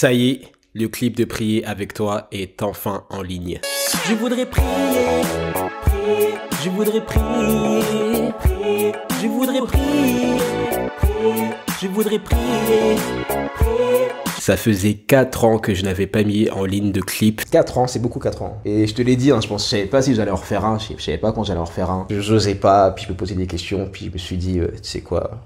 Ça y est, le clip de Prier Avec Toi est enfin en ligne. Je voudrais prier, prier, je voudrais prier, prier, je voudrais prier, prier, je voudrais prier, prier. Ça faisait 4 ans que je n'avais pas mis en ligne de clip. 4 ans, c'est beaucoup 4 ans. Et je te l'ai dit, hein, je pense, je savais pas si j'allais en refaire un, je savais pas quand j'allais en refaire un. Je n'osais pas, puis je me posais des questions, puis je me suis dit, tu sais quoi,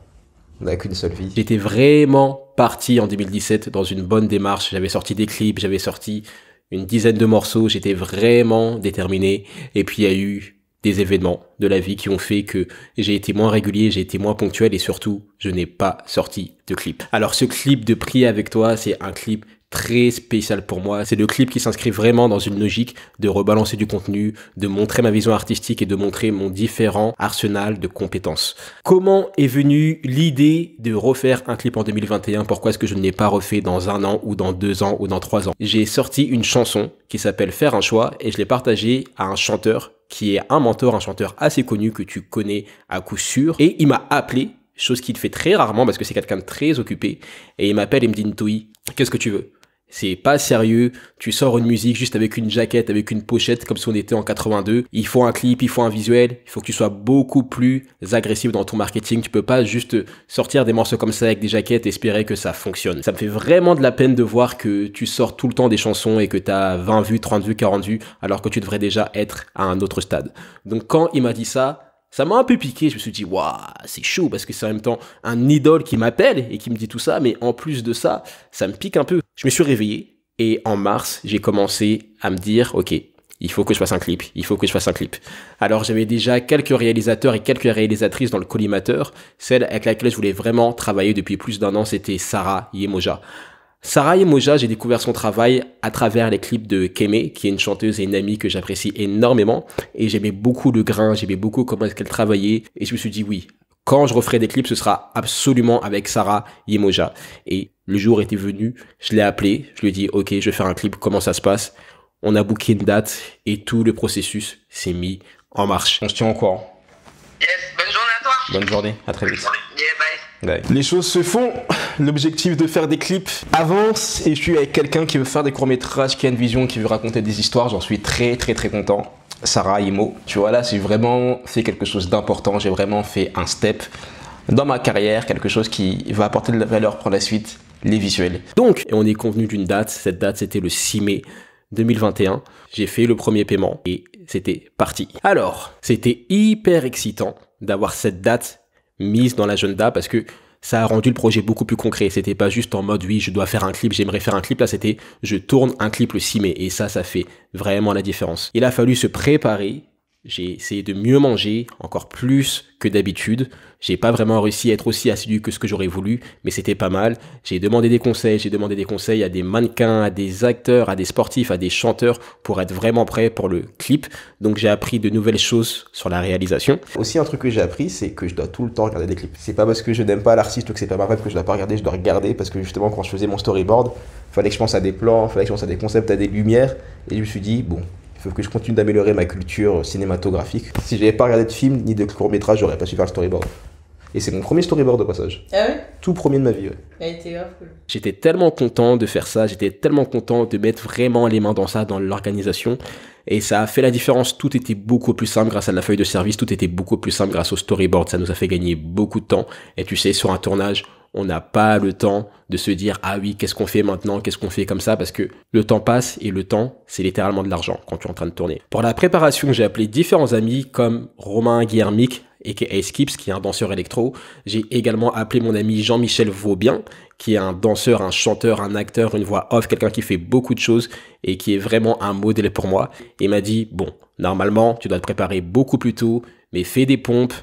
on n'a qu'une seule vie. J'étais vraiment parti en 2017 dans une bonne démarche. J'avais sorti des clips, j'avais sorti une dizaine de morceaux, j'étais vraiment déterminé. Et puis il y a eu des événements de la vie qui ont fait que j'ai été moins régulier, j'ai été moins ponctuel et surtout, je n'ai pas sorti de clip. Alors ce clip de Prier Avec Toi, c'est un clip très spécial pour moi. C'est le clip qui s'inscrit vraiment dans une logique de rebalancer du contenu, de montrer ma vision artistique et de montrer mon différent arsenal de compétences. Comment est venue l'idée de refaire un clip en 2021? Pourquoi est-ce que je ne l'ai pas refait dans 1 an ou dans 2 ans ou dans 3 ans? J'ai sorti une chanson qui s'appelle « Faire un choix » et je l'ai partagée à un chanteur qui est un mentor, un chanteur assez connu que tu connais à coup sûr. Et il m'a appelé, chose qu'il fait très rarement parce que c'est quelqu'un de très occupé. Et il m'appelle et me dit « Ntoyi, qu'est-ce que tu veux ? C'est pas sérieux, tu sors une musique juste avec une jaquette, avec une pochette, comme si on était en 82. Il faut un clip, il faut un visuel, il faut que tu sois beaucoup plus agressif dans ton marketing. Tu peux pas juste sortir des morceaux comme ça avec des jaquettes et espérer que ça fonctionne. Ça me fait vraiment de la peine de voir que tu sors tout le temps des chansons et que tu as 20 vues, 30 vues, 40 vues, alors que tu devrais déjà être à un autre stade. » Donc quand il m'a dit ça, ça m'a un peu piqué, je me suis dit, waouh, c'est chaud, parce que c'est en même temps un idole qui m'appelle et qui me dit tout ça, mais en plus de ça, ça me pique un peu. Je me suis réveillé et en mars, j'ai commencé à me dire, ok, il faut que je fasse un clip, il faut que je fasse un clip. Alors j'avais déjà quelques réalisateurs et quelques réalisatrices dans le collimateur. Celle avec laquelle je voulais vraiment travailler depuis plus d'1 an, c'était Sarah Ayemoja. Sarah Ayemoja, j'ai découvert son travail à travers les clips de Kemé, qui est une chanteuse et une amie que j'apprécie énormément. Et j'aimais beaucoup le grain, j'aimais beaucoup comment est-ce qu'elle travaillait. Et je me suis dit oui, quand je referai des clips, ce sera absolument avec Sarah Ayemoja. Et le jour était venu, je l'ai appelée, je lui ai dit ok, je vais faire un clip, comment ça se passe? On a booké une date et tout le processus s'est mis en marche. On se tient au courant. Yes, bonne journée à toi. Bonne journée, à très vite. Yeah, bye. Bye. Les choses se font. L'objectif de faire des clips avance et je suis avec quelqu'un qui veut faire des courts-métrages, qui a une vision, qui veut raconter des histoires. J'en suis très content. Sarah Ayemoja, tu vois, là, j'ai vraiment fait quelque chose d'important. J'ai vraiment fait un step dans ma carrière, quelque chose qui va apporter de la valeur pour la suite, les visuels. Donc, on est convenu d'une date. Cette date, c'était le 6 mai 2021. J'ai fait le premier paiement et c'était parti. Alors, c'était hyper excitant d'avoir cette date mise dans l'agenda parce que ça a rendu le projet beaucoup plus concret. C'était pas juste en mode, oui, je dois faire un clip, j'aimerais faire un clip. Là, c'était, je tourne un clip le 6 mai. Et ça, ça fait vraiment la différence. Il a fallu se préparer. J'ai essayé de mieux manger, encore plus que d'habitude. J'ai pas vraiment réussi à être aussi assidu que ce que j'aurais voulu, mais c'était pas mal. J'ai demandé des conseils à des mannequins, à des acteurs, à des sportifs, à des chanteurs pour être vraiment prêt pour le clip. Donc j'ai appris de nouvelles choses sur la réalisation. Aussi un truc que j'ai appris, c'est que je dois tout le temps regarder des clips. C'est pas parce que je n'aime pas l'artiste ou que c'est pas ma rêve que je dois pas regarder, je dois regarder parce que justement quand je faisais mon storyboard, fallait que je pense à des plans, fallait que je pense à des concepts, à des lumières, et je me suis dit bon, faut que je continue d'améliorer ma culture cinématographique. Si j'avais pas regardé de film ni de court-métrage, j'aurais pas su faire le storyboard. Et c'est mon premier storyboard au passage. Ah ouais? Tout premier de ma vie, ouais. Elle était grave cool. J'étais tellement content de faire ça, j'étais tellement content de mettre vraiment les mains dans ça, dans l'organisation. Et ça a fait la différence, tout était beaucoup plus simple grâce à la feuille de service, tout était beaucoup plus simple grâce au storyboard, ça nous a fait gagner beaucoup de temps. Et tu sais, sur un tournage, on n'a pas le temps de se dire « Ah oui, qu'est-ce qu'on fait maintenant? Qu'est-ce qu'on fait comme ça ?» Parce que le temps passe et le temps, c'est littéralement de l'argent quand tu es en train de tourner. Pour la préparation, j'ai appelé différents amis comme Romain Guillermic, aka Skips, qui est un danseur électro. J'ai également appelé mon ami Jean-Michel Vaubien, qui est un danseur, un chanteur, un acteur, une voix off, quelqu'un qui fait beaucoup de choses et qui est vraiment un modèle pour moi. Et il m'a dit « Bon, normalement, tu dois te préparer beaucoup plus tôt, mais fais des pompes,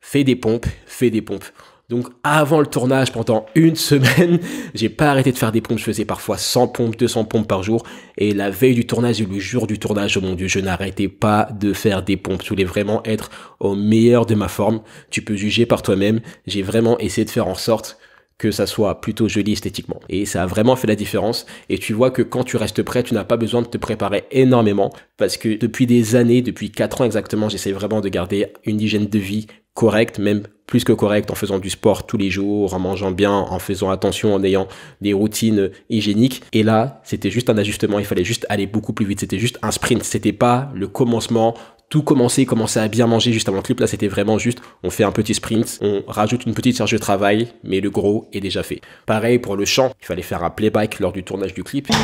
fais des pompes, fais des pompes. » Donc avant le tournage, pendant une semaine, j'ai pas arrêté de faire des pompes. Je faisais parfois 100 pompes, 200 pompes par jour. Et la veille du tournage et le jour du tournage, oh mon Dieu, je n'arrêtais pas de faire des pompes. Je voulais vraiment être au meilleur de ma forme. Tu peux juger par toi-même. J'ai vraiment essayé de faire en sorte que ça soit plutôt joli esthétiquement. Et ça a vraiment fait la différence. Et tu vois que quand tu restes prêt, tu n'as pas besoin de te préparer énormément, parce que depuis des années, depuis 4 ans exactement, j'essaie vraiment de garder une hygiène de vie correcte, même plus que correcte, en faisant du sport tous les jours, en mangeant bien, en faisant attention, en ayant des routines hygiéniques. Et là, c'était juste un ajustement, il fallait juste aller beaucoup plus vite, c'était juste un sprint, c'était pas le commencement, tout commencer à bien manger juste avant le clip. Là, c'était vraiment juste, on fait un petit sprint, on rajoute une petite charge de travail, mais le gros est déjà fait. Pareil pour le chant, il fallait faire un playback lors du tournage du clip. Je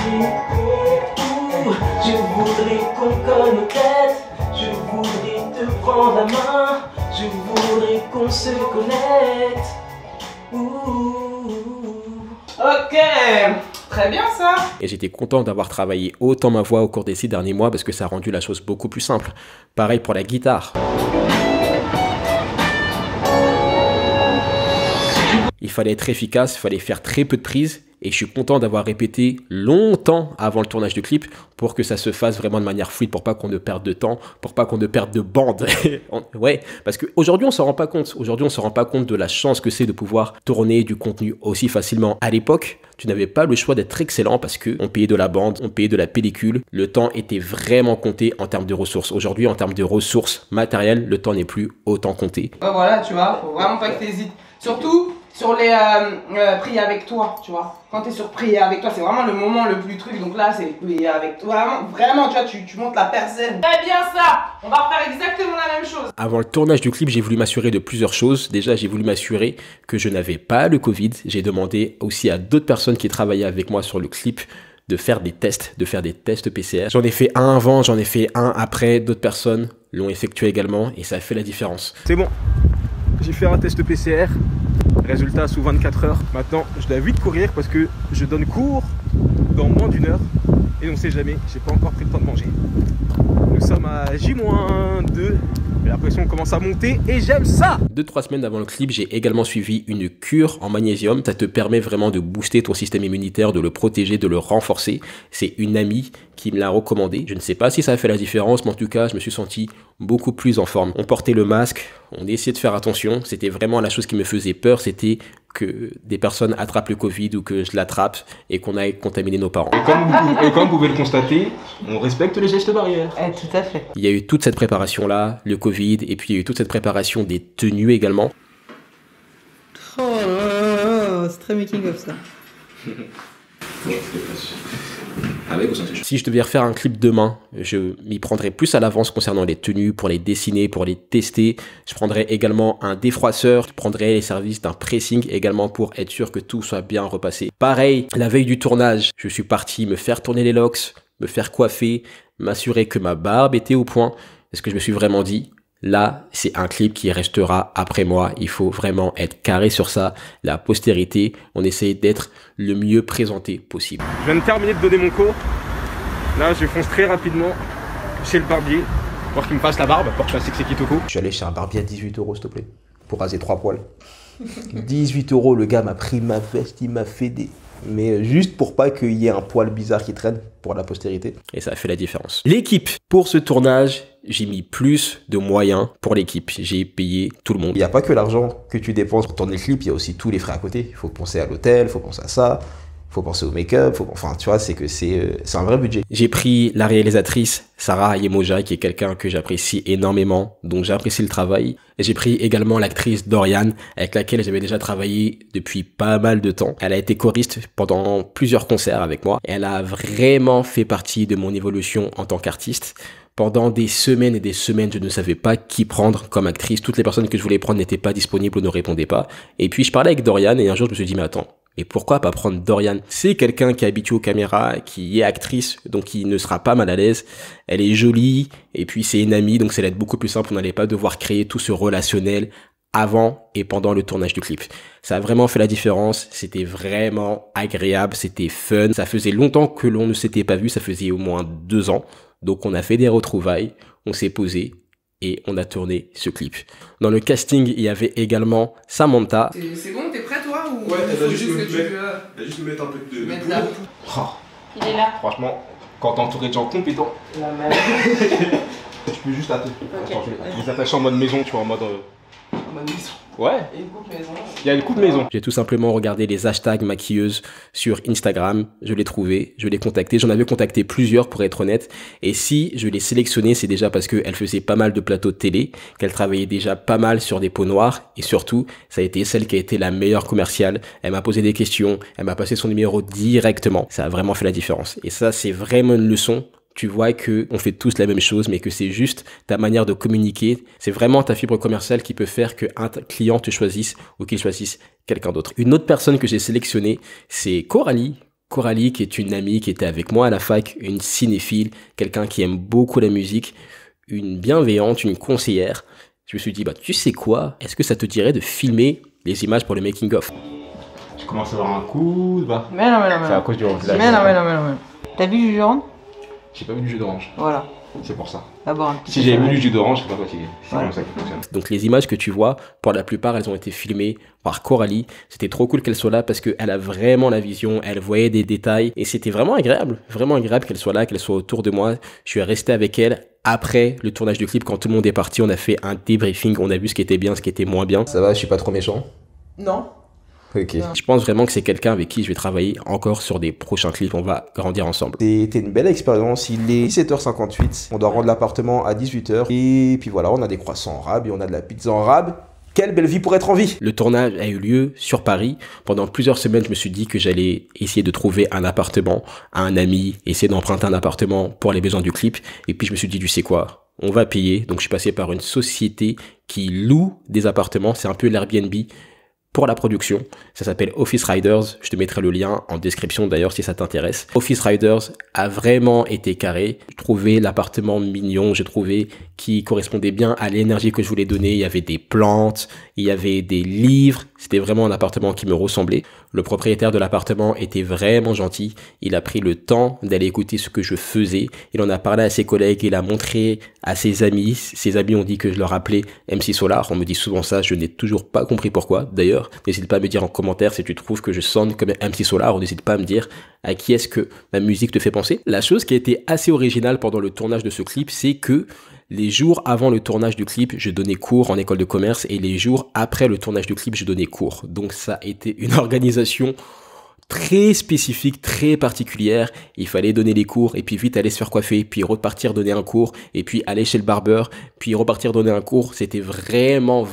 voudrais qu'on connaisse tête, je voudrais te prendre la main, je voudrais qu'on se connecte. Ok, très bien ça. Et j'étais content d'avoir travaillé autant ma voix au cours des 6 derniers mois, parce que ça a rendu la chose beaucoup plus simple. Pareil pour la guitare. Il fallait être efficace, il fallait faire très peu de prises. Et je suis content d'avoir répété longtemps avant le tournage du clip pour que ça se fasse vraiment de manière fluide, pour pas qu'on ne perde de temps, pour pas qu'on ne perde de bande. Ouais, parce qu'aujourd'hui, on s'en rend pas compte. Aujourd'hui, on s'en rend pas compte de la chance que c'est de pouvoir tourner du contenu aussi facilement. À l'époque, tu n'avais pas le choix d'être excellent parce qu'on payait de la bande, on payait de la pellicule. Le temps était vraiment compté en termes de ressources. Aujourd'hui, en termes de ressources matérielles, le temps n'est plus autant compté. Ouais, voilà, tu vois, faut vraiment pas que t'hésites. Surtout sur les Prier Avec Toi, tu vois. Quand t'es sur Prier Avec Toi, c'est vraiment le moment le plus truc. Donc là, c'est Prier Avec Toi. Vraiment, vraiment tu vois, tu montes la personne. Très bien ça. On va refaire exactement la même chose. Avant le tournage du clip, j'ai voulu m'assurer de plusieurs choses. Déjà, j'ai voulu m'assurer que je n'avais pas le Covid. J'ai demandé aussi à d'autres personnes qui travaillaient avec moi sur le clip de faire des tests, PCR. J'en ai fait un avant, j'en ai fait un après. D'autres personnes l'ont effectué également et ça a fait la différence. C'est bon, j'ai fait un test PCR. Résultat sous 24 heures. Maintenant, je dois vite courir parce que je donne cours dans moins d'1 heure et on sait jamais, j'ai pas encore pris le temps de manger. Nous sommes à J-2, mais la pression commence à monter et j'aime ça. 2-3 semaines avant le clip, j'ai également suivi une cure en magnésium. Ça te permet vraiment de booster ton système immunitaire, de le protéger, de le renforcer. C'est une amie qui me l'a recommandé. Je ne sais pas si ça a fait la différence, mais en tout cas, je me suis senti beaucoup plus en forme. On portait le masque, on essayait de faire attention. C'était vraiment la chose qui me faisait peur, c'était que des personnes attrapent le Covid ou que je l'attrape et qu'on aille contaminer nos parents. Et comme vous pouvez le constater, on respecte les gestes barrières. Tout à fait. Il y a eu toute cette préparation-là, le Covid, et puis il y a eu toute cette préparation des tenues également. Oh là là, c'est très making of ça. Si je devais refaire un clip demain, je m'y prendrais plus à l'avance concernant les tenues, pour les dessiner, pour les tester. Je prendrais également un défroisseur, je prendrais les services d'un pressing également pour être sûr que tout soit bien repassé. Pareil, la veille du tournage, je suis parti me faire tourner les locks, me faire coiffer, m'assurer que ma barbe était au point. Est-ce que je me suis vraiment dit, là, c'est un clip qui restera après moi. Il faut vraiment être carré sur ça. La postérité, on essaye d'être le mieux présenté possible. Je viens de terminer de donner mon cours. Là, je fonce très rapidement chez le barbier pour qu'il me fasse la barbe, pour que je fasse Kitoko. Je suis allé chez un barbier à 18 € s'il te plaît, pour raser 3 poils. 18 €, le gars m'a pris ma veste, il m'a fait des... Mais juste pour pas qu'il y ait un poil bizarre qui traîne pour la postérité. Et ça a fait la différence. L'équipe, pour ce tournage, j'ai mis plus de moyens pour l'équipe. J'ai payé tout le monde. Il n'y a pas que l'argent que tu dépenses pour tourner le clip, il y a aussi tous les frais à côté. Il faut penser à l'hôtel, il faut penser à ça, il faut penser au make-up. Enfin, tu vois, c'est que c'est un vrai budget. J'ai pris la réalisatrice Sarah Ayemoja, qui est quelqu'un que j'apprécie énormément, donc j'apprécie le travail. J'ai pris également l'actrice Doriane, avec laquelle j'avais déjà travaillé depuis pas mal de temps. Elle a été choriste pendant plusieurs concerts avec moi. Elle a vraiment fait partie de mon évolution en tant qu'artiste. Pendant des semaines et des semaines, je ne savais pas qui prendre comme actrice. Toutes les personnes que je voulais prendre n'étaient pas disponibles ou ne répondaient pas. Et puis, je parlais avec Doriane et un jour, je me suis dit, mais attends, mais pourquoi pas prendre Doriane? C'est quelqu'un qui est habitué aux caméras, qui est actrice, donc qui ne sera pas mal à l'aise. Elle est jolie et puis c'est une amie, donc ça allait être beaucoup plus simple. On n'allait pas devoir créer tout ce relationnel avant et pendant le tournage du clip. Ça a vraiment fait la différence, c'était vraiment agréable, c'était fun. Ça faisait longtemps que l'on ne s'était pas vu, ça faisait au moins 2 ans. Donc on a fait des retrouvailles, on s'est posé et on a tourné ce clip. Dans le casting, il y avait également Samantha. C'est bon, t'es prêt toi ou... Ouais, t'as juste me mettre un peu de... Il est là. Franchement, quand t'es entouré de gens compétents, tu peux juste attacher. Okay. Attends, je vais les attacher en mode maison, tu vois, en mode... En mode maison. Ouais. Il y a le coup de maison. J'ai tout simplement regardé les hashtags maquilleuses sur Instagram. Je l'ai trouvé, je l'ai contacté. J'en avais contacté plusieurs pour être honnête. Et si je l'ai sélectionné, c'est déjà parce qu'elle faisait pas mal de plateaux de télé, qu'elle travaillait déjà pas mal sur des peaux noires. Et surtout, ça a été celle qui a été la meilleure commerciale. Elle m'a posé des questions, elle m'a passé son numéro directement. Ça a vraiment fait la différence. Et ça, c'est vraiment une leçon. Tu vois que on fait tous la même chose, mais que c'est juste ta manière de communiquer. C'est vraiment ta fibre commerciale qui peut faire qu'un client te choisisse ou qu'il choisisse quelqu'un d'autre. Une autre personne que j'ai sélectionnée, c'est Coralie. Coralie qui est une amie qui était avec moi à la fac, une cinéphile, quelqu'un qui aime beaucoup la musique, une bienveillante, une conseillère. Je me suis dit, bah tu sais quoi, est-ce que ça te dirait de filmer les images pour le making-of? Je commence à avoir un coup de bas. Mais non, mais non, mais non. C'est à cause du rose. Mais non. T'as vu du genre? J'ai pas vu du jus d'orange. Voilà. C'est pour ça. Si j'avais vu du jus d'orange, je serais pas fatigué. C'est comme ça que ça fonctionne. Donc les images que tu vois, pour la plupart, elles ont été filmées par Coralie. C'était trop cool qu'elle soit là parce qu'elle a vraiment la vision, elle voyait des détails. Et c'était vraiment agréable qu'elle soit là, qu'elle soit autour de moi. Je suis resté avec elle. Après le tournage du clip, quand tout le monde est parti, on a fait un débriefing. On a vu ce qui était bien, ce qui était moins bien. Ça va, je suis pas trop méchant? Non. Ok. Je pense vraiment que c'est quelqu'un avec qui je vais travailler encore sur des prochains clips. On va grandir ensemble. C'était une belle expérience. Il est 17h58. On doit rendre l'appartement à 18h. Et puis voilà, on a des croissants en rab et on a de la pizza en rab. Quelle belle vie pour être en vie! Le tournage a eu lieu sur Paris. Pendant plusieurs semaines, je me suis dit que j'allais essayer de trouver un appartement à un ami, essayer d'emprunter un appartement pour les besoins du clip. Et puis je me suis dit, tu sais quoi? On va payer. Donc je suis passé par une société qui loue des appartements. C'est un peu l'Airbnb. Pour la production, ça s'appelle Office Riders. Je te mettrai le lien en description d'ailleurs si ça t'intéresse. Office Riders a vraiment été carré. J'ai trouvé l'appartement mignon, j'ai trouvé qui correspondait bien à l'énergie que je voulais donner. Il y avait des plantes, il y avait des livres. C'était vraiment un appartement qui me ressemblait. Le propriétaire de l'appartement était vraiment gentil. Il a pris le temps d'aller écouter ce que je faisais. Il en a parlé à ses collègues, il a montré à ses amis. Ses amis ont dit que je leur appelais MC Solar. On me dit souvent ça, je n'ai toujours pas compris pourquoi. D'ailleurs, n'hésite pas à me dire en commentaire si tu trouves que je sonne comme MC Solar, ou n'hésite pas à me dire à qui est-ce que ma musique te fait penser. La chose qui a été assez originale pendant le tournage de ce clip, c'est que les jours avant le tournage du clip, je donnais cours en école de commerce, et les jours après le tournage du clip, je donnais cours. Donc ça a été une organisation très spécifique, très particulière. Il fallait donner les cours et puis vite aller se faire coiffer, puis repartir donner un cours, et puis aller chez le barbeur, puis repartir donner un cours. C'était vraiment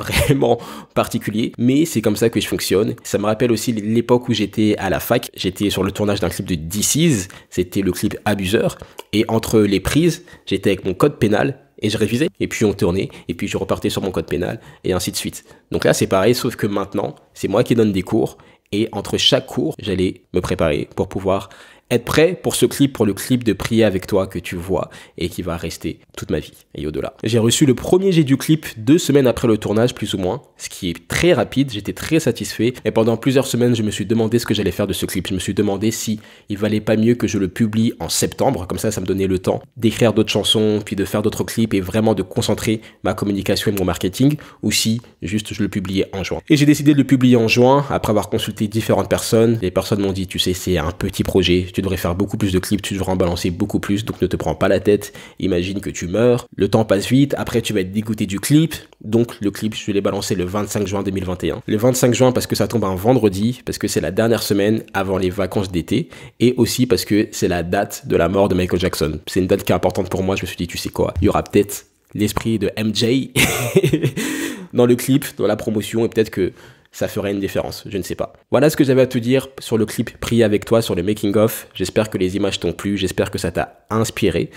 particulier, mais c'est comme ça que je fonctionne. Ça me rappelle aussi l'époque où j'étais à la fac. J'étais sur le tournage d'un clip de DCs, c'était le clip Abuseur, et entre les prises, j'étais avec mon code pénal et je révisais, et puis on tournait, et puis je repartais sur mon code pénal, et ainsi de suite. Donc là c'est pareil, sauf que maintenant, c'est moi qui donne des cours. Et entre chaque cours, j'allais me préparer pour pouvoir être prêt pour ce clip, pour le clip de Prier Avec Toi que tu vois et qui va rester toute ma vie et au-delà. J'ai reçu le premier jet du clip 2 semaines après le tournage, plus ou moins, ce qui est très rapide. J'étais très satisfait. Et pendant plusieurs semaines, je me suis demandé ce que j'allais faire de ce clip. Je me suis demandé si il valait pas mieux que je le publie en septembre. Comme ça, ça me donnait le temps d'écrire d'autres chansons, puis de faire d'autres clips et vraiment de concentrer ma communication et mon marketing, ou si juste je le publiais en juin. Et j'ai décidé de le publier en juin après avoir consulté différentes personnes. Les personnes m'ont dit, tu sais, c'est un petit projet. Tu devrais faire beaucoup plus de clips, tu devrais en balancer beaucoup plus, donc ne te prends pas la tête, imagine que tu meurs, le temps passe vite, après tu vas être dégoûté du clip, donc le clip je l'ai balancé le 25 juin 2021. Le 25 juin parce que ça tombe un vendredi, parce que c'est la dernière semaine avant les vacances d'été, et aussi parce que c'est la date de la mort de Michael Jackson. C'est une date qui est importante pour moi, je me suis dit tu sais quoi, il y aura peut-être l'esprit de MJ dans le clip, dans la promotion, et peut-être que ça ferait une différence, je ne sais pas. Voilà ce que j'avais à te dire sur le clip Prier Avec Toi, sur le making of. J'espère que les images t'ont plu, j'espère que ça t'a inspiré.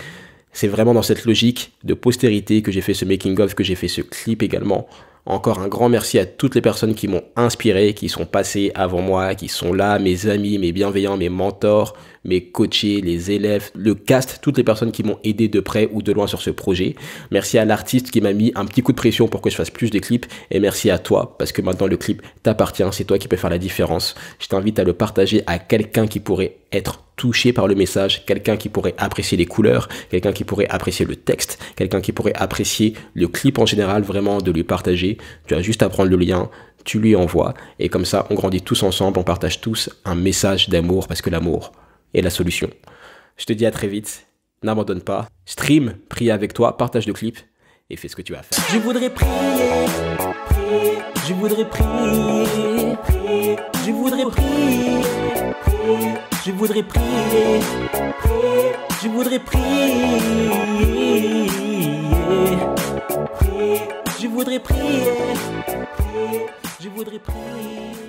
C'est vraiment dans cette logique de postérité que j'ai fait ce making of, que j'ai fait ce clip également. Encore un grand merci à toutes les personnes qui m'ont inspiré, qui sont passées avant moi, qui sont là, mes amis, mes bienveillants, mes mentors, mes coachés, les élèves, le cast, toutes les personnes qui m'ont aidé de près ou de loin sur ce projet. Merci à l'artiste qui m'a mis un petit coup de pression pour que je fasse plus de clips, et merci à toi parce que maintenant le clip t'appartient, c'est toi qui peux faire la différence. Je t'invite à le partager à quelqu'un qui pourrait être touché par le message, quelqu'un qui pourrait apprécier les couleurs, quelqu'un qui pourrait apprécier le texte, quelqu'un qui pourrait apprécier le clip en général, vraiment de lui partager. Tu as juste à prendre le lien, tu lui envoies, et comme ça on grandit tous ensemble, on partage tous un message d'amour parce que l'amour est la solution. Je te dis à très vite, n'abandonne pas, stream, prie avec toi, partage le clip et fais ce que tu as à faire. Je voudrais prier, prier. Je voudrais prier, je voudrais prier, je voudrais prier, je voudrais prier, je voudrais prier, je voudrais prier.